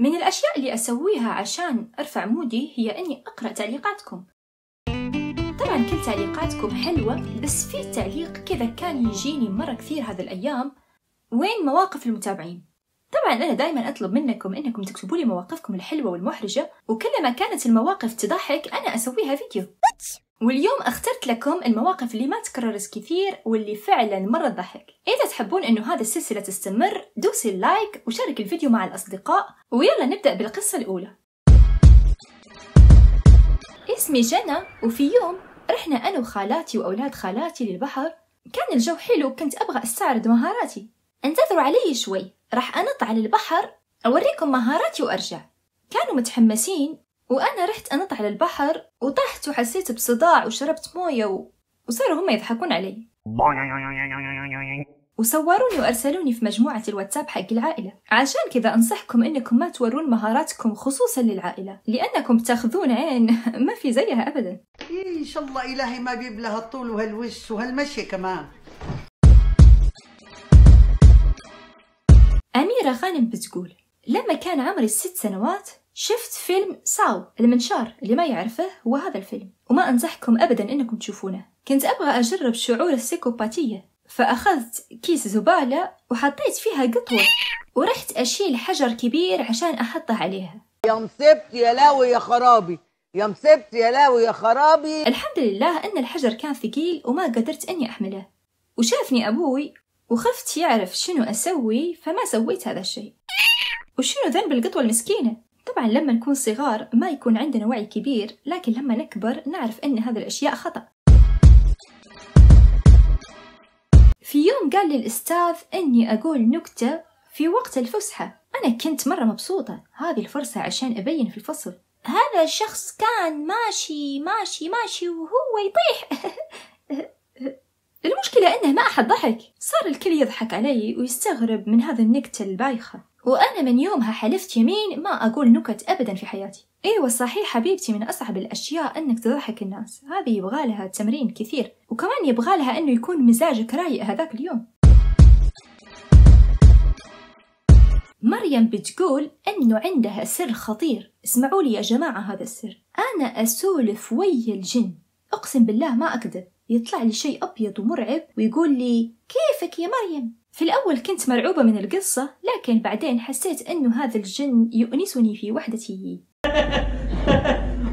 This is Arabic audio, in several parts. من الأشياء اللي أسويها عشان أرفع مودي هي أني أقرأ تعليقاتكم. طبعا كل تعليقاتكم حلوة، بس في تعليق كذا كان يجيني مرة كثير هذه الأيام، وين مواقف المتابعين؟ طبعا أنا دائما أطلب منكم أنكم تكتبوا لي مواقفكم الحلوة والمحرجة، وكلما كانت المواقف تضحك أنا أسويها فيديو. واليوم اخترت لكم المواقف اللي ما تكررت كثير واللي فعلا مرة تضحك. إذا تحبون إنه هذه السلسلة تستمر دوسي اللايك وشارك الفيديو مع الأصدقاء، ويلا نبدأ بالقصة الأولى. اسمي جنى، وفي يوم رحنا أنا وخالاتي وأولاد خالاتي للبحر. كان الجو حلو وكنت أبغى أستعرض مهاراتي. انتظروا علي شوي، راح أنط على البحر أوريكم مهاراتي وأرجع. كانوا متحمسين وأنا رحت أنط على البحر وطحت وحسيت بصداع وشربت موية وصاروا هم يضحكون علي وصوروني وأرسلوني في مجموعة الواتساب حق العائلة. عشان كذا أنصحكم إنكم ما تورون مهاراتكم خصوصا للعائلة، لأنكم بتاخذون عين ما في زيها أبدا. إن شاء الله إلهي ما بيب لها الطول وهالوش وهالمشي كمان. أميرة غانم بتقول لما كان عمري 6 سنوات شفت فيلم ساو المنشار، اللي ما يعرفه هو هذا الفيلم وما أنصحكم أبدا إنكم تشوفونه. كنت أبغى أجرب شعور السيكوباتية، فأخذت كيس زبالة وحطيت فيها قطوة ورحت أشيل حجر كبير عشان أحطه عليها. يا مصيبتي يا لاوي يا خرابي، يا مصيبتي يا لاوي يا خرابي. الحمد لله أن الحجر كان ثقيل وما قدرت إني أحمله، وشافني أبوي وخفت يعرف شنو أسوي فما سويت هذا الشيء. وشنو ذنب القطوة المسكينة؟ طبعا لما نكون صغار ما يكون عندنا وعي كبير، لكن لما نكبر نعرف أن هذه الأشياء خطأ. في يوم قال لي الأستاذ أني أقول نكتة في وقت الفسحة. أنا كنت مرة مبسوطة، هذه الفرصة عشان أبين في الفصل. هذا الشخص كان ماشي ماشي ماشي وهو يطيح. المشكلة أنه ما أحد ضحك، صار الكل يضحك علي ويستغرب من هذا النكتة البايخة. وأنا من يومها حلفت يمين ما أقول نكت أبدا في حياتي. أيوة صحيح حبيبتي، من أصعب الأشياء أنك تضحك الناس، هذه يبغالها تمرين كثير، وكمان يبغالها أنه يكون مزاجك رايق هذاك اليوم. مريم بتقول أنه عندها سر خطير. اسمعوا لي يا جماعة هذا السر، أنا أسولف ويا الجن، أقسم بالله ما أكذب، يطلع لي شيء أبيض ومرعب ويقول لي كيفك يا مريم. في الأول كنت مرعوبة من القصة، لكن بعدين حسيت أنه هذا الجن يؤنسني في وحدتي.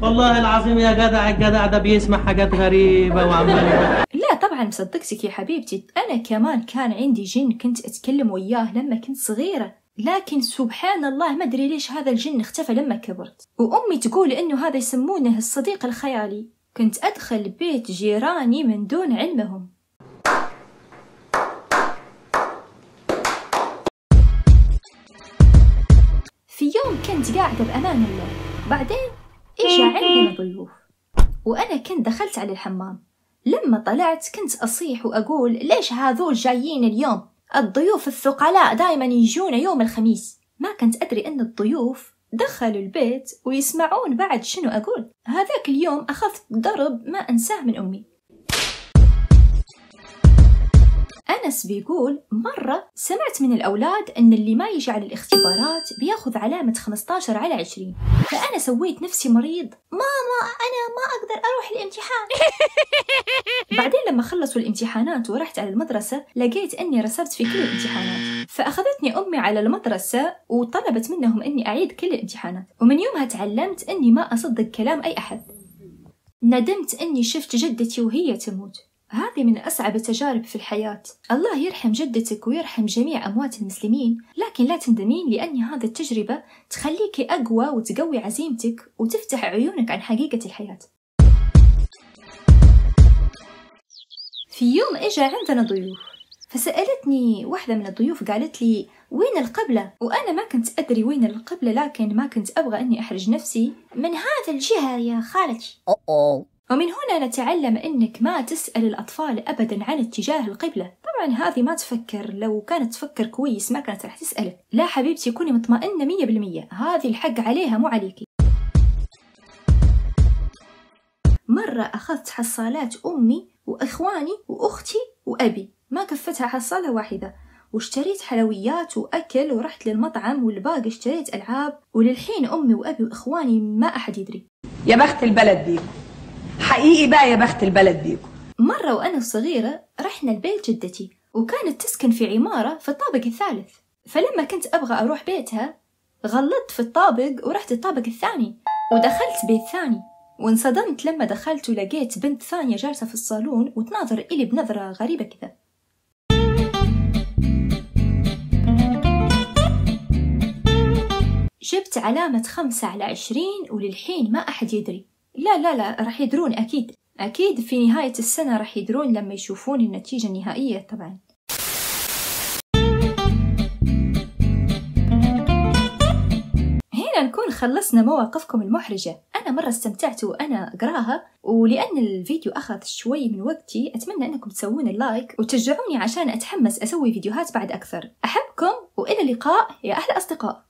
والله العظيم يا جدع، الجدع ده بيسمع حاجات غريبة وعمال. لا طبعا مصدقتك يا حبيبتي، أنا كمان كان عندي جن كنت أتكلم وياه لما كنت صغيرة، لكن سبحان الله ما أدري ليش هذا الجن اختفى لما كبرت. وأمي تقول إنه هذا يسمونه الصديق الخيالي، كنت أدخل بيت جيراني من دون علمهم. في يوم كنت قاعدة بأمان الله، بعدين إجا عندنا ضيوف وأنا كنت دخلت على الحمام. لما طلعت كنت أصيح وأقول ليش هذول جايين اليوم؟ الضيوف الثقلاء دايما يجون يوم الخميس. ما كنت أدري أن الضيوف دخلوا البيت ويسمعون بعد شنو أقول. هذاك اليوم أخذت ضرب ما أنساه من أمي. أنس بيقول مرة سمعت من الأولاد أن اللي ما يجي على الاختبارات بياخذ علامة 15/20، فأنا سويت نفسي مريض، ماما أنا ما أقدر أروح الامتحان. بعدين لما خلصوا الامتحانات ورحت على المدرسة لقيت أني رسبت في كل الامتحانات، فأخذتني أمي على المدرسة وطلبت منهم أني أعيد كل الامتحانات. ومن يومها تعلمت أني ما أصدق كلام أي أحد. ندمت أني شفت جدتي وهي تموت، هذه من أصعب التجارب في الحياة. الله يرحم جدتك ويرحم جميع أموات المسلمين، لكن لا تندمين لأن هذه التجربة تخليكي أقوى وتقوي عزيمتك وتفتح عيونك عن حقيقة الحياة. في يوم إجا عندنا ضيوف، فسألتني واحدة من الضيوف قالت لي وين القبلة؟ وأنا ما كنت أدري وين القبلة، لكن ما كنت أبغى أني أحرج نفسي. من هذا الجهة يا خالتي. ومن هنا نتعلم أنك ما تسأل الأطفال أبداً عن اتجاه القبلة. طبعاً هذه ما تفكر، لو كانت تفكر كويس ما كانت رح تسألك. لا حبيبتي كوني مطمئنة 100%، هذه الحق عليها مو عليكي. مرة أخذت حصالات أمي وإخواني وأختي وأبي، ما كفتها حصالة واحدة، واشتريت حلويات وأكل ورحت للمطعم، والباقي اشتريت ألعاب، وللحين أمي وأبي وإخواني ما أحد يدري. يا بخت البلد بيكم حقيقي بقى، يا بخت البلد بيكم. مرة وأنا صغيرة رحنا لبيت جدتي، وكانت تسكن في عمارة في الطابق الثالث، فلما كنت أبغى أروح بيتها غلطت في الطابق ورحت الطابق الثاني، ودخلت بيت ثاني، وانصدمت لما دخلت ولقيت بنت ثانية جالسة في الصالون وتناظر إلي بنظرة غريبة كذا. جبت علامة 5/20 وللحين ما أحد يدري. لا راح يدرون أكيد، أكيد في نهاية السنة راح يدرون لما يشوفون النتيجة النهائية طبعا. هنا نكون خلصنا مواقفكم المحرجة. أنا مرة استمتعت وأنا أقراها، ولأن الفيديو أخذ شوي من وقتي أتمنى أنكم تسوون اللايك وتشجعوني عشان أتحمس أسوي فيديوهات بعد أكثر. أحبكم وإلى اللقاء يا أحلى أصدقاء.